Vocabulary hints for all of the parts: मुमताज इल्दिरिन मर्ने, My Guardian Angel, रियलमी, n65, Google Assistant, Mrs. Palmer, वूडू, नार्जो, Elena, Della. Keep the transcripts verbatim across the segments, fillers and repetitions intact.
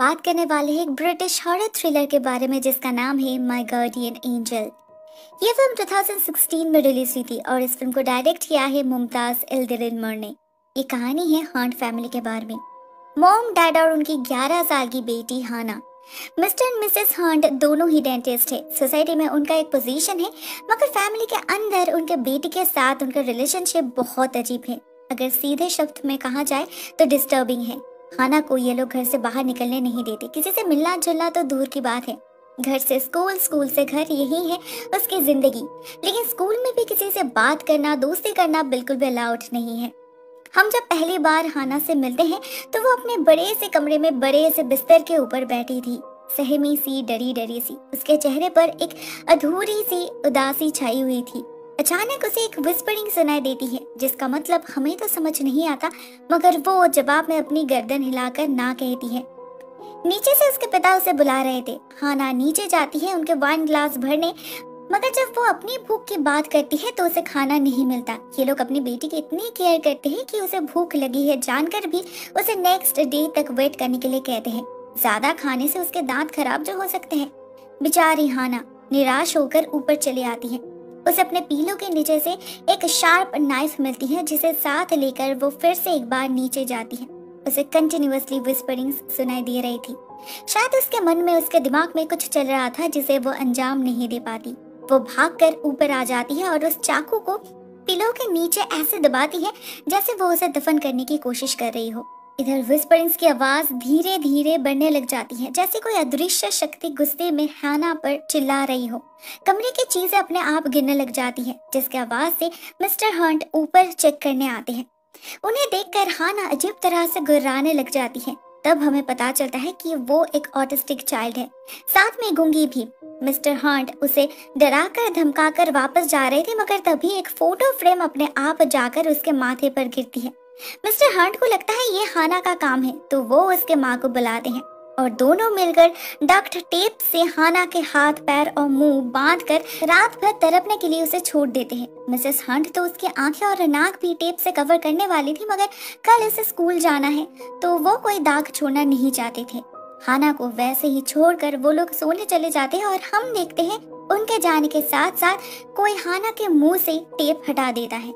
बात करने वाले हैं एक ब्रिटिश हॉरर थ्रिलर के बारे में जिसका नाम है माय गार्डियन एंजल। ये फिल्म दो हज़ार सोलह में रिलीज हुई थी और इस फिल्म को डायरेक्ट किया है मुमताज इल्दिरिन मर्ने ने। ये कहानी है हांट फैमिली के बारे में। मॉम, डैड और उनकी ग्यारह साल की बेटी Hannah. Mr and Mrs Hunt दोनों ही डेंटिस्ट है। सोसाइटी में उनका एक पोजीशन है, मगर फैमिली के अंदर उनके बेटी के साथ उनका रिलेशनशिप बहुत अजीब है। अगर सीधे शब्द में कहा जाए तो डिस्टर्बिंग है। हाना को ये लोग घर से बाहर निकलने नहीं देते। किसी से मिलना जुलना तो दूर की बात है, घर से स्कूल, स्कूल से घर, यही है उसकी जिंदगी। लेकिन स्कूल में भी किसी से बात करना, दोस्ती करना बिल्कुल भी अलाउड नहीं है। हम जब पहली बार हाना से मिलते हैं तो वो अपने बड़े से कमरे में बड़े से बिस्तर के ऊपर बैठी थी, सहमी सी, डरी डरी सी। उसके चेहरे पर एक अधूरी सी उदासी छाई हुई थी। अचानक उसे एक विस्परिंग सुनाई देती है जिसका मतलब हमें तो समझ नहीं आता, मगर वो जवाब में अपनी गर्दन हिलाकर ना कहती है। नीचे से उसके पिता उसे बुला रहे थे। हाना नीचे जाती है उनके वाइन ग्लास भरने, मगर जब वो अपनी भूख की बात करती है तो उसे खाना नहीं मिलता। ये लोग अपनी बेटी की इतनी केयर करते हैं कि उसे भूख लगी है जानकर भी उसे नेक्स्ट डे तक वेट करने के लिए कहते हैं। ज्यादा खाने से उसके दांत खराब जो हो सकते हैं। बेचारी हाना निराश होकर ऊपर चली आती है। उसे अपने पीलों के नीचे से एक शार्प नाइफ मिलती है जिसे साथ लेकर वो फिर से एक बार नीचे जाती है। उसे कंटिन्यूअसली विस्परिंग्स सुनाई दे रही थी। शायद उसके मन में, उसके दिमाग में कुछ चल रहा था जिसे वो अंजाम नहीं दे पाती। वो भागकर ऊपर आ जाती है और उस चाकू को पिलो के नीचे ऐसे दबाती है जैसे वो उसे दफन करने की कोशिश कर रही हो। इधर विस्परिंग्स की आवाज धीरे धीरे बढ़ने लग जाती है, जैसे कोई अदृश्य शक्ति गुस्से में हाना पर चिल्ला रही हो। कमरे की चीजें अपने आप गिरने लग जाती है जिसके आवाज से मिस्टर हंट ऊपर चेक करने आते हैं। उन्हें देखकर हाना अजीब तरह से गुर्राने लग जाती है। तब हमें पता चलता है कि वो एक ऑटिस्टिक चाइल्ड है, साथ में गूंगी भी। मिस्टर हंट उसे डराकर धमकाकर वापस जा रहे थे, मगर तभी एक फोटो फ्रेम अपने आप जाकर उसके माथे पर गिरती है। मिस्टर हंट को लगता है ये हाना का काम है, तो वो उसके माँ को बुलाते हैं और दोनों मिलकर डक्ट टेप से हाना के हाथ, पैर और मुंह बांधकर रात भर तड़पने के लिए उसे छोड़ देते हैं। मिसेस हंट तो उसकी आंखें और नाक भी टेप से कवर करने वाली थी, मगर कल उसे स्कूल जाना है तो वो कोई दाग छोड़ना नहीं चाहते थे। हाना को वैसे ही छोड़कर वो लोग सोने चले जाते हैं और हम देखते हैं उनके जाने के साथ साथ कोई हाना के मुंह से टेप हटा देता है।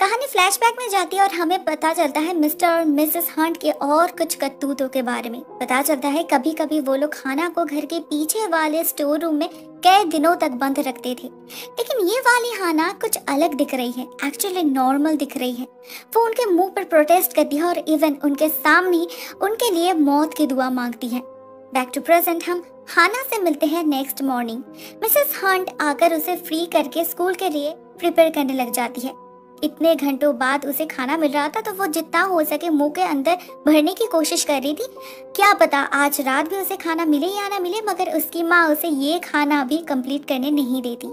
कहानी फ्लैशबैक में जाती है और हमें पता चलता है मिस्टर और मिसेस हंट के और कुछ करतूतों के बारे में। पता चलता है कभी कभी वो लोग हाना को घर के पीछे वाले स्टोर रूम में कई दिनों तक बंद रखते थे, लेकिन ये वाली हाना कुछ अलग दिख रही है, एक्चुअली नॉर्मल दिख रही है। वो उनके मुंह पर प्रोटेस्ट करती है और इवन उनके सामने उनके लिए मौत की दुआ मांगती है। बैक टू प्रेजेंट, हम हाना से मिलते हैं नेक्स्ट मॉर्निंग। मिसेस हंट आकर उसे फ्री करके स्कूल के लिए प्रिपेयर करने लग जाती है। इतने घंटों बाद उसे खाना मिल रहा था तो वो जितना हो सके मुंह के अंदर भरने की कोशिश कर रही थी। क्या पता आज रात भी उसे खाना मिले या ना मिले, मगर उसकी माँ उसे ये खाना भी कंप्लीट करने नहीं देती।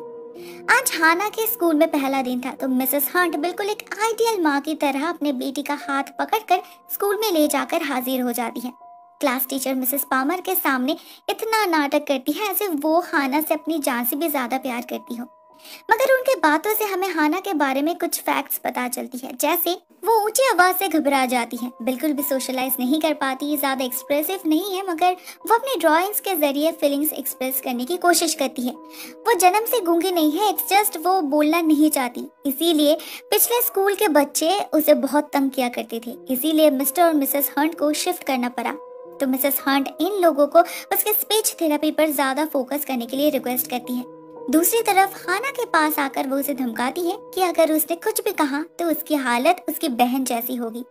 आज हाना के स्कूल में पहला दिन था तो मिसेस हंट बिल्कुल एक आइडियल माँ की तरह अपने बेटी का हाथ पकड़कर स्कूल में ले जाकर हाजिर हो जाती है। क्लास टीचर मिसेस पामर के सामने इतना नाटक करती है ऐसे वो हाना से अपनी जान से भी ज्यादा प्यार करती हो, मगर उनके बातों से हमें हाना के बारे में कुछ फैक्ट्स पता चलती है। जैसे वो ऊंची आवाज से घबरा जाती है, बिल्कुल भी सोशलाइज नहीं कर पाती, ज्यादा एक्सप्रेसिव नहीं है, मगर वो अपने ड्राइंग्स के जरिए फीलिंग्स एक्सप्रेस करने की कोशिश करती है। वो जन्म से गूंगी नहीं है, इट्स जस्ट वो बोलना नहीं चाहती। इसीलिए पिछले स्कूल के बच्चे उसे बहुत तंग किया करते थे, इसीलिए मिस्टर और मिसेस हंट को शिफ्ट करना पड़ा। तो मिसेस हंट इन लोगों को उसके स्पीच थेरेपी पर ज्यादा फोकस करने के लिए रिक्वेस्ट करती है। दूसरी तरफ हाना के पास आकर वो उसे धमकाती है कि अगर उसने कुछ भी कहा तो उसकी हालत उसकी बहन जैसी होगी।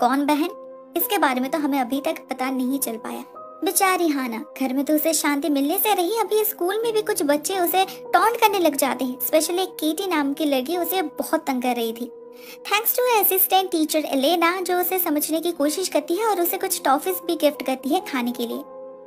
कौन बहन, इसके बारे में तो हमें अभी तक पता नहीं चल पाया। बेचारी हाना, घर में तो उसे शांति मिलने से रही, अभी स्कूल में भी कुछ बच्चे उसे टॉन्ट करने लग जाते हैं। स्पेशली केटी नाम की लड़की उसे बहुत तंग कर रही थी। Thanks to assistant teacher Elena जो उसे समझने की कोशिश करती है और उसे कुछ टॉफीज भी गिफ्ट करती है खाने के लिए।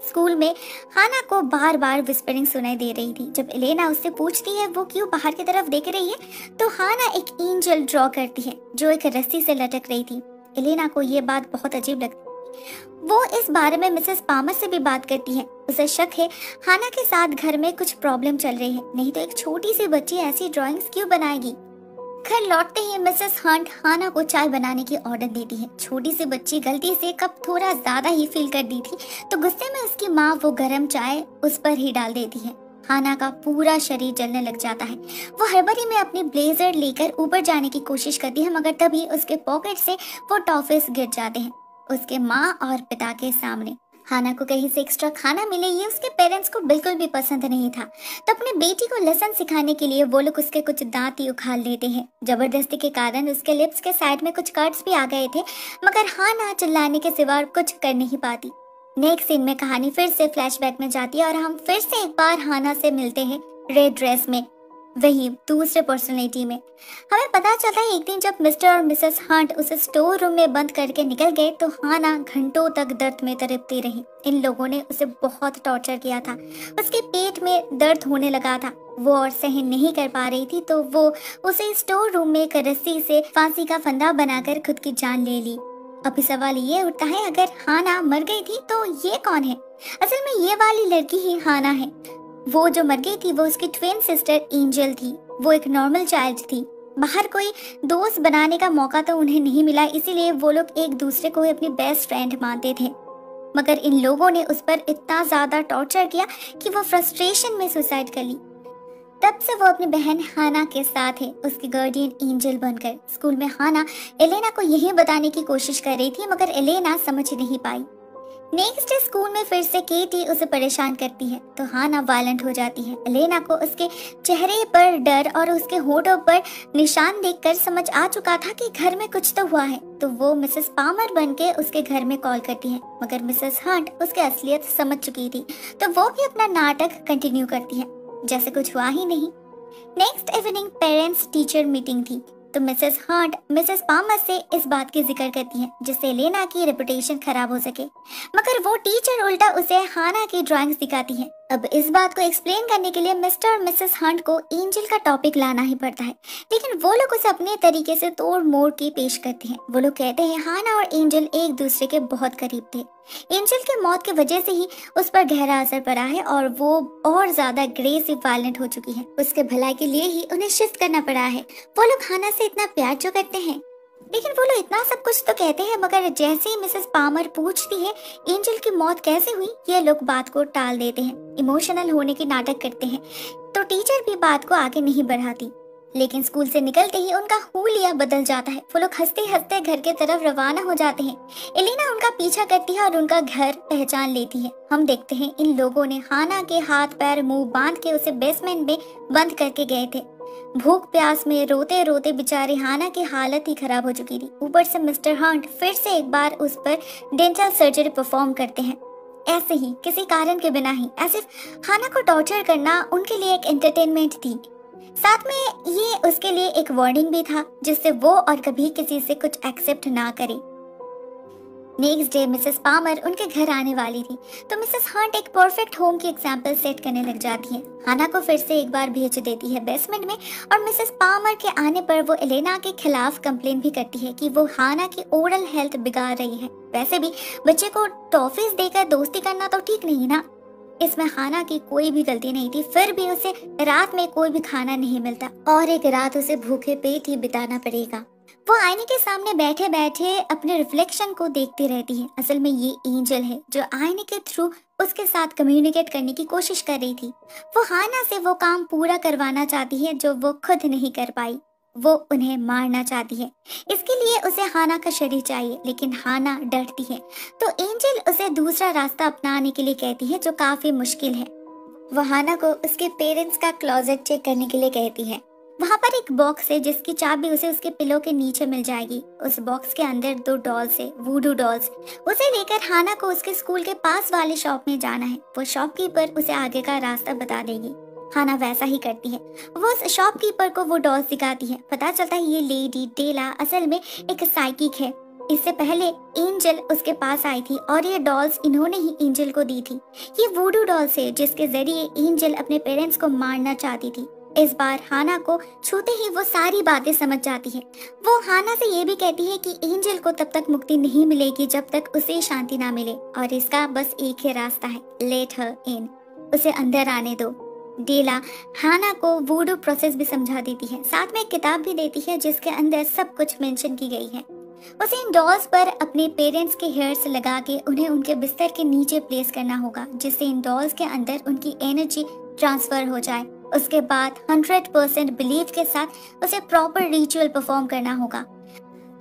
स्कूल में हाना को बार बार विस्परिंग सुनाई दे रही थी। जब एलेना उससे पूछती है वो क्यों बाहर की तरफ देख रही है तो हाना एक एंजल ड्रॉ करती है जो एक रस्सी से लटक रही थी। एलेना को ये बात बहुत अजीब लगती है। वो इस बारे में मिसेस पामर से भी बात करती है। उसे शक है हाना के साथ घर में कुछ प्रॉब्लम चल रही है, नहीं तो एक छोटी सी बच्ची ऐसी ड्रॉइंग्स क्यों बनाएगी। घर लौटते ही मिसेस हंट हाना को चाय बनाने की ऑर्डर देती है। छोटी सी बच्ची गलती से कप थोड़ा ज्यादा ही फिल कर दी थी तो गुस्से में उसकी माँ वो गर्म चाय उस पर ही डाल देती है। हाना का पूरा शरीर जलने लग जाता है। वो हड़बड़ी में अपने ब्लेजर लेकर ऊपर जाने की कोशिश करती है मगर तभी उसके पॉकेट से वो टॉफीज गिर जाते हैं उसके माँ और पिता के सामने। हाना को कहीं से एक्स्ट्रा खाना मिले ये उसके पेरेंट्स को बिल्कुल भी पसंद नहीं था तो अपने बेटी को लेसन सिखाने के लिए वो लोग उसके कुछ दांत ही उखाड़ लेते हैं। जबरदस्ती के कारण उसके लिप्स के साइड में कुछ कट्स भी आ गए थे मगर हाना चिल्लाने के सिवा कुछ कर नहीं पाती। नेक्स्ट सीन में कहानी फिर से फ्लैशबैक में जाती है और हम फिर से एक बार हाना से मिलते हैं रेड ड्रेस में, वही दूसरे पर्सनैलिटी में। हमें पता चलता है एक दिन जब मिस्टर और मिसेस हंट उसे स्टोर रूम में बंद करके निकल गए तो हाना घंटों तक दर्द में तड़पती रही। इन लोगों ने उसे बहुत टॉर्चर किया था। उसके पेट में दर्द होने लगा था, वो और सहन नहीं कर पा रही थी तो वो उसे स्टोर रूम में एक रस्सी से फांसी का फंदा बनाकर खुद की जान ले ली। अभी सवाल ये उठता है अगर हाना मर गई थी तो ये कौन है? असल में ये वाली लड़की ही हाना है। वो जो मर गई थी वो उसकी ट्विन सिस्टर एंजल थी। वो एक नॉर्मल चाइल्ड थी। बाहर कोई दोस्त बनाने का मौका तो उन्हें नहीं मिला इसीलिए वो लोग एक दूसरे को अपनी बेस्ट फ्रेंड मानते थे मगर इन लोगों ने उस पर इतना ज्यादा टॉर्चर किया कि वो फ्रस्ट्रेशन में सुसाइड कर ली। तब से वो अपनी बहन हाना के साथ है उसकी गार्डियन एंजल बनकर। स्कूल में हाना एलेना को यही बताने की कोशिश कर रही थी मगर एलेना समझ नहीं पाई। नेक्स्ट डे स्कूल में फिर से केटी उसे परेशान करती है तो हाना वायलेंट हो जाती है। एलेना को उसके चेहरे पर डर और उसके होठों पर निशान देखकर समझ आ चुका था कि घर में कुछ तो हुआ है तो वो मिसेस पामर बनके उसके घर में कॉल करती है मगर मिसेस हंट उसकी असलियत समझ चुकी थी तो वो भी अपना नाटक कंटिन्यू करती है जैसे कुछ हुआ ही नहीं। Next evening parents teacher meeting थी तो मिसेस हंट मिसेस पामर से इस बात की जिक्र करती है जिससे एलेना की रेपुटेशन खराब हो सके मगर वो टीचर उल्टा उसे हाना की ड्राइंग्स दिखाती है। अब इस बात को एक्सप्लेन करने के लिए मिस्टर और मिसेस हंट को एंजल का टॉपिक लाना ही पड़ता है लेकिन वो लोग उसे अपने तरीके से तोड़ मोड़ के पेश करते हैं। वो लोग कहते हैं हाना और एंजल एक दूसरे के बहुत करीब थे, एंजल के मौत की वजह से ही उस पर गहरा असर पड़ा है और वो और ज्यादा अग्रेसिव वायलेंट हो चुकी है। उसके भलाई के लिए ही उन्हें शिफ्ट करना पड़ा है। वो लोग हाना से इतना प्यार जो करते हैं लेकिन वो लोग इतना सब कुछ तो कहते हैं मगर जैसे ही मिसेस पामर पूछती है एंजल की मौत कैसे हुई ये लोग बात को टाल देते हैं, इमोशनल होने की नाटक करते हैं तो टीचर भी बात को आगे नहीं बढ़ाती। लेकिन स्कूल से निकलते ही उनका हुलिया बदल जाता है। वो लोग हंसते हंसते घर के तरफ रवाना हो जाते हैं। एलेना उनका पीछा करती है और उनका घर पहचान लेती है। हम देखते हैं इन लोगों ने हाना के हाथ पैर मुंह बांध के उसे बेसमेंट में बंद करके गए थे। भूख प्यास में रोते रोते बेचारी हाना की हालत ही खराब हो चुकी थी। ऊपर से मिस्टर हंट फिर से एक बार उस पर डेंटल सर्जरी परफॉर्म करते हैं ऐसे ही किसी कारण के बिना ही, ऐसे हाना को टॉर्चर करना उनके लिए एक एंटरटेनमेंट थी। साथ में ये उसके लिए एक वार्निंग भी था जिससे वो और कभी किसी से कुछ एक्सेप्ट ना करे। नेक्स्ट डे मिसेस पामर उनके घर आने वाली थी तो मिसेस हंट एक परफेक्ट होम की एग्जांपल सेट करने लग जाती है। हाना को फिर से एक बार भेज देती है बेसमेंट में और मिसेस पामर के आने पर वो एलेना के खिलाफ कंप्लेन भी करती है कि वो हाना की ओरल हेल्थ बिगाड़ रही है। वैसे भी बच्चे को टॉफीज देकर दोस्ती करना तो ठीक नहीं ना, इसमें हाना की कोई भी गलती नहीं थी। फिर भी उसे रात में कोई भी खाना नहीं मिलता और एक रात उसे भूखे पेट ही बिताना पड़ेगा। वो आईने के सामने बैठे बैठे अपने रिफ्लेक्शन को देखती रहती है। असल में ये एंजल है जो आईने के थ्रू उसके साथ कम्युनिकेट करने की कोशिश कर रही थी। वो हाना से वो काम पूरा करवाना चाहती है जो वो खुद नहीं कर पाई। वो उन्हें मारना चाहती है, इसके लिए उसे हाना का शरीर चाहिए लेकिन हाना डरती है तो एंजल उसे दूसरा रास्ता अपनाने के लिए कहती है जो काफी मुश्किल है। वो हाना को उसके पेरेंट्स का क्लोजेट चेक करने के लिए कहती है। वहाँ पर एक बॉक्स है जिसकी चाबी उसे उसके पिलो के नीचे मिल जाएगी। उस बॉक्स के अंदर दो डॉल्स है, वूडू डॉल्स। उसे लेकर हाना को उसके स्कूल के पास वाले शॉप में जाना है। वो शॉपकीपर उसे आगे का रास्ता बता देगी। हाना वैसा ही करती है। वो उस शॉपकीपर को वो डॉल्स दिखाती है। पता चलता है ये लेडी डेला असल में एक साइकिक है। इससे पहले एंजल उसके पास आई थी और ये डॉल्स इन्होंने ही एंजल को दी थी। ये वूडू डॉल्स है जिसके जरिए एंजल अपने पेरेंट्स को मारना चाहती थी। इस बार हाना को छूते ही वो सारी बातें समझ जाती है। वो हाना से ये भी कहती है कि एंजल को तब तक मुक्ति नहीं मिलेगी जब तक उसे शांति ना मिले और इसका बस एक ही रास्ता है, लेट हर इन, उसे अंदर आने दो। डेला हाना को वूडू प्रोसेस भी समझा देती है, साथ में एक किताब भी देती है जिसके अंदर सब कुछ मेंशन की गई है। उसे इन डॉल्स पर अपने पेरेंट्स के हेयर्स लगा के उन्हें उनके बिस्तर के नीचे प्लेस करना होगा, जिससे इन डॉल्स के अंदर उनकी एनर्जी ट्रांसफर हो जाए। उसके बाद हंड्रेड परसेंट बिलीव के साथ उसे प्रॉपर रिचुअल परफॉर्म करना होगा।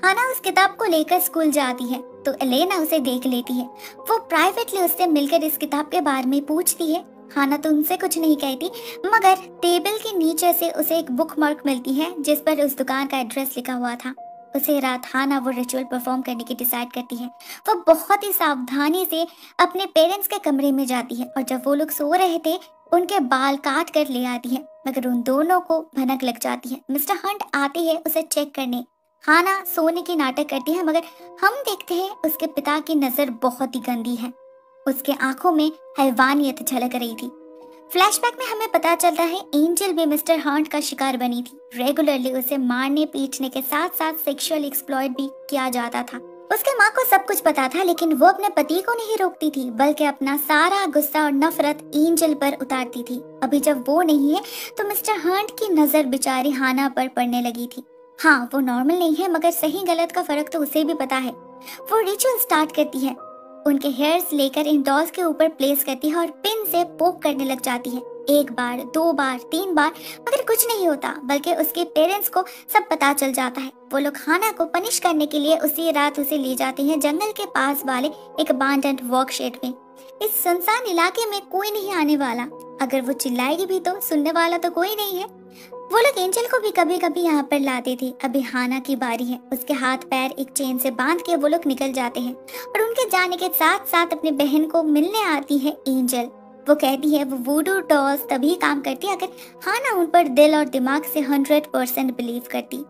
हाना उस किताब को लेकर स्कूल जाती है तो एलेना उसे देख लेती है। वो प्राइवेटली उससे मिलकर इस किताब के बारे में पूछती है। हाना तो उनसे कुछ नहीं कहती, मगर टेबल के नीचे से उसे एक बुक मार्क मिलती है जिस पर उस दुकान का एड्रेस लिखा हुआ था। उसे रात हाना वो रिचुअल परफॉर्म करने की डिसाइड करती है। वो बहुत ही सावधानी से अपने पेरेंट्स के कमरे में जाती है और जब वो लोग सो रहे थे उनके बाल काट कर ले आती है, मगर उन दोनों को भनक लग जाती है। मिस्टर हंट आते हैं उसे चेक करने। हाना सोने की नाटक करती है, मगर हम देखते हैं उसके पिता की नजर बहुत ही गंदी है। उसके आंखों में हैवानियत झलक रही थी। फ्लैशबैक में हमें पता चलता है एंजल भी मिस्टर हंट का शिकार बनी थी। रेगुलरली उसे मारने पीटने के साथ साथ सेक्सुअल एक्सप्लॉइट भी किया जाता था। उसके माँ को सब कुछ पता था, लेकिन वो अपने पति को नहीं रोकती थी बल्कि अपना सारा गुस्सा और नफरत एंजल पर उतारती थी। अभी जब वो नहीं है तो मिस्टर हंट की नजर बेचारी हाना पर पड़ने लगी थी। हाँ, वो नॉर्मल नहीं है, मगर सही गलत का फर्क तो उसे भी पता है। वो रिचुअल स्टार्ट करती है, उनके हेयर्स लेकर इन डॉल्स के ऊपर प्लेस करती है और पिन से पोक करने लग जाती है। एक बार, दो बार, तीन बार, मगर कुछ नहीं होता, बल्कि उसके पेरेंट्स को सब पता चल जाता है। वो लोग हाना को पनिश करने के लिए उसी रात उसे ले जाते हैं जंगल के पास वाले एक अबैंडन्ड वर्कशेड में। इस सुनसान इलाके में कोई नहीं आने वाला, अगर वो चिल्लाएगी भी तो सुनने वाला तो कोई नहीं है। वो लोग एंजल को भी कभी कभी यहाँ पर लाते थे। अभी हाना की बारी है। उसके हाथ पैर एक चेन से बांध के वो लोग निकल जाते हैं और उनके जाने के साथ साथ अपने बहन को मिलने आती है एंजल। वो कहती है वो वूडू डॉल्स तभी काम करती अगर हाना उन पर दिल और दिमाग से हंड्रेड परसेंट बिलीव करती।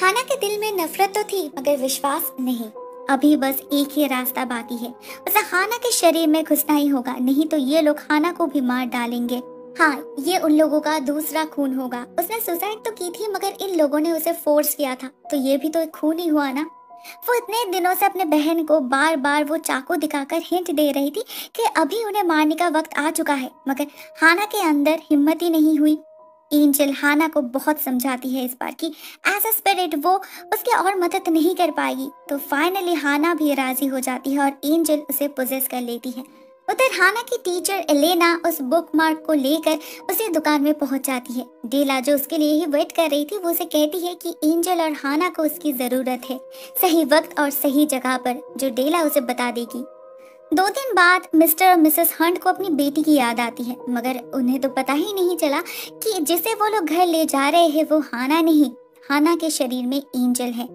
हाना के दिल में नफरत तो थी, मगर विश्वास नहीं। अभी बस एक ही रास्ता बाकी है, उसे हाना के शरीर में घुसना ही होगा, नहीं तो ये लोग हाना को भी मार डालेंगे। हाँ, ये उन लोगों का दूसरा खून होगा। उसने सुसाइड तो की थी, मगर इन लोगों ने उसे फोर्स किया था, तो ये भी तो एक खून ही हुआ ना। वो इतने दिनों से अपने बहन को बार बार वो चाकू दिखाकर हिंट दे रही थी कि अभी उन्हें मारने का वक्त आ चुका है, मगर हाना के अंदर हिम्मत ही नहीं हुई। एंजल हाना को बहुत समझाती है इस बार की एज अ स्पिरिट वो उसकी और मदद नहीं कर पाएगी, तो फाइनली हाना भी राजी हो जाती है और एंजल उसे पोजेस कर लेती है। उधर हाना की टीचर एलेना उस बुकमार्क को लेकर उसी दुकान में पहुंच जाती है। डेला जो उसके लिए ही वेट कर रही थी वो उसे कहती है कि एंजल और हाना को उसकी जरूरत है, सही वक्त और सही जगह पर, जो डेला उसे बता देगी। दो दिन बाद मिस्टर और मिसेस हंट को अपनी बेटी की याद आती है, मगर उन्हें तो पता ही नहीं चला कि जिसे वो लोग घर ले जा रहे हैं वो हाना नहीं, हाना के शरीर में एंजल है।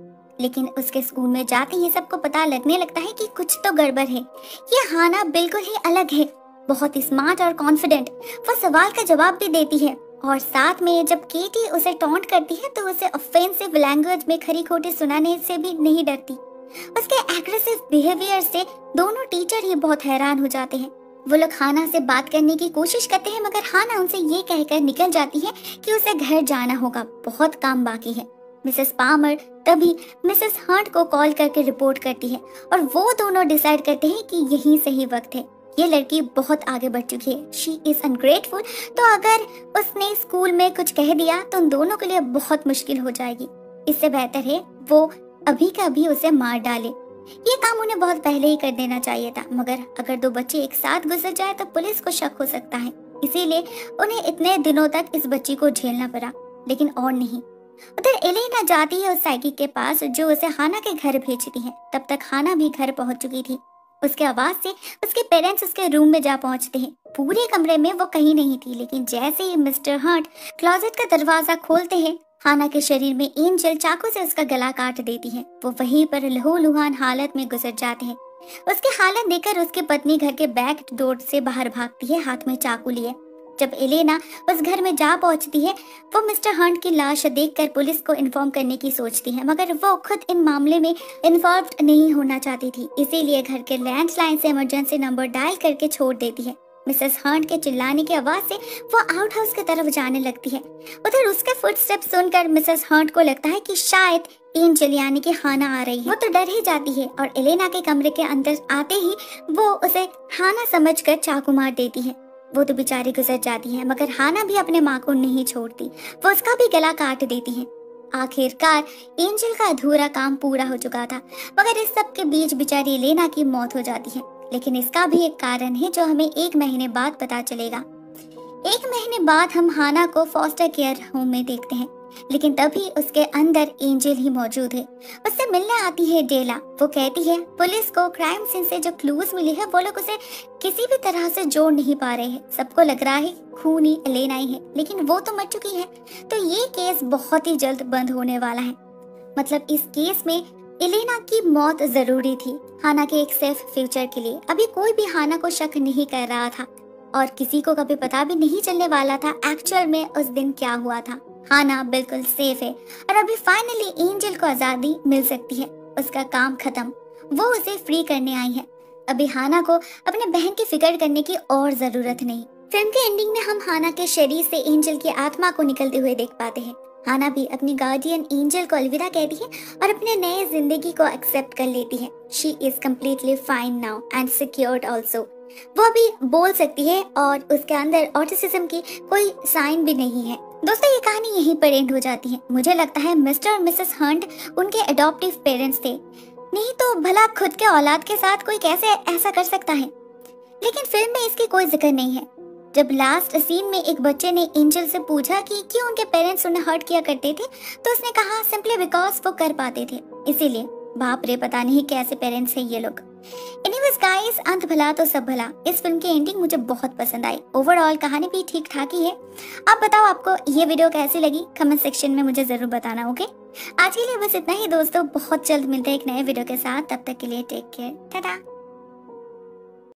लेकिन उसके स्कूल में जाते ही सबको पता लगने लगता है कि कुछ तो गड़बड़ है, ये हाना बिल्कुल ही अलग है। बहुत स्मार्ट और कॉन्फिडेंट, वो सवाल का जवाब भी देती है और साथ में जब केटी उसे टॉन्ट करती है तो उसे ऑफेंसिव लैंग्वेज में खरी खोटी सुनाने से भी नहीं डरती। उसके एग्रेसिव बिहेवियर से दोनों टीचर ही बहुत हैरान हो जाते हैं। वो लोग हाना से बात करने की कोशिश करते हैं, मगर हाना उनसे ये कहकर निकल जाती है कि उसे घर जाना होगा, बहुत काम बाकी है। मिसेस पामर तभी मिसेस हंट को कॉल करके रिपोर्ट करती है और वो दोनों डिसाइड करते हैं कि यही सही वक्त है। ये लड़की बहुत आगे बढ़ चुकी है, शी इज अनग्रेटफुल, तो अगर उसने स्कूल में कुछ कह दिया तो उन दोनों के लिए बहुत मुश्किल हो जाएगी। इससे बेहतर है वो अभी का अभी उसे मार डाले। ये काम उन्हें बहुत पहले ही कर देना चाहिए था, मगर अगर दो बच्चे एक साथ गुजर जाए तो पुलिस को शक हो सकता है, इसीलिए उन्हें इतने दिनों तक इस बच्ची को झेलना पड़ा, लेकिन और नहीं। उधर एलेना जाती है उस साइकिक के पास जो उसे हाना के घर भेजती है। तब तक हाना भी घर पहुंच चुकी थी। उसके आवाज से उसके पेरेंट्स उसके रूम में जा पहुंचते हैं। पूरे कमरे में वो कहीं नहीं थी, लेकिन जैसे ही मिस्टर हंट क्लोजेट का दरवाजा खोलते हैं हाना के शरीर में एंजल चाकू से उसका गला काट देती है। वो वहीं पर लहूलुहान हालत में गुजर जाते हैं। उसकी हालत देखकर उसकी पत्नी घर के बैक डोर से बाहर भागती है हाथ में चाकू लिए। जब एलेना उस घर में जा पहुंचती है वो मिस्टर हंट की लाश देखकर पुलिस को इन्फॉर्म करने की सोचती है, मगर वो खुद इन मामले में इन्वॉल्व नहीं होना चाहती थी, इसीलिए घर के लैंडलाइन से इमरजेंसी नंबर डायल करके छोड़ देती है। मिसेस हंट के चिल्लाने की आवाज से वो आउट हाउस की तरफ जाने लगती है। उधर उसके फुटस्टेप सुनकर मिसेस हंट को लगता है कि शायद एंजल यानी कि हाना आ रही है। वो तो डर ही जाती है और एलेना के कमरे के अंदर आते ही वो उसे हाना समझकर चाकू मार देती है। वो तो बेचारी गुजर जाती है, मगर हाना भी अपने माँ को नहीं छोड़ती, वो उसका भी गला काट देती है। आखिरकार एंजल का अधूरा काम पूरा हो चुका था, मगर इस सब के बीच बेचारी एलेना की मौत हो जाती है। लेकिन इसका भी एक कारण है जो हमें एक महीने बाद पता चलेगा। एक महीने बाद हम हाना को फॉस्टर केयर होम में देखते हैं, लेकिन तभी उसके अंदर एंजल ही मौजूद है। उससे मिलने आती है डेला। वो कहती है पुलिस को क्राइम सीन से जो क्लूज मिले हैं वो लोग उसे किसी भी तरह से जोड़ नहीं पा रहे हैं। सबको लग रहा है खूनी एलेना ही है, लेकिन वो तो मर चुकी है, तो ये केस बहुत ही जल्द बंद होने वाला है। मतलब इस केस में एलेना की मौत जरूरी थी हाना के एक सेफ फ्यूचर के लिए। अभी कोई भी हाना को शक नहीं कर रहा था और किसी को कभी पता भी नहीं चलने वाला था एक्चुअल में उस दिन क्या हुआ था। हाना बिल्कुल सेफ है और अभी फाइनली एंजल को आजादी मिल सकती है। उसका काम खत्म, वो उसे फ्री करने आई है। अभी हाना को अपने बहन की फिक्र करने की और जरूरत नहीं। फिल्म के एंडिंग में हम हाना के शरीर से एंजल की आत्मा को निकलते हुए देख पाते हैं। हाना भी अपनी गार्डियन एंजल को अलविदा कहती है और अपने नए जिंदगी को एक्सेप्ट कर लेती है। She is completely fine now and secured also. वो अभी बोल सकती है और उसके अंदर ऑटिसिज्म की कोई साइन भी नहीं है। दोस्तों ये कहानी यहीं पर एंड हो जाती है। मुझे लगता है मिस्टर और मिसेस हंट उनके एडॉप्टिव पेरेंट्स थे, नहीं तो भला खुद के औलाद के साथ कोई कैसे ऐसा कर सकता है। लेकिन फिल्म में इसकी कोई जिक्र नहीं है। जब लास्ट सीन में एक बच्चे ने एंजल से पूछा कि क्यों उनके पेरेंट्स उन्हें हर्ट किया करते थे, तो उसने कहा सिंपली बिकॉज वो कर पाते थे, इसीलिए। बाप रे, पता नहीं कैसे पेरेंट्स हैं ये लोग। एनीवेज गाइस, अंत भला तो सब भला। इस फिल्म की एंडिंग मुझे बहुत पसंद आई। ओवरऑल कहानी भी ठीक ठाक ही है। आप बताओ आपको ये वीडियो कैसी लगी, कमेंट सेक्शन में मुझे जरूर बताना। ओके, आज के लिए बस इतना ही दोस्तों। बहुत जल्द मिलते हैं एक नए वीडियो के साथ, तब तक के लिए टेक केयर, टाटा।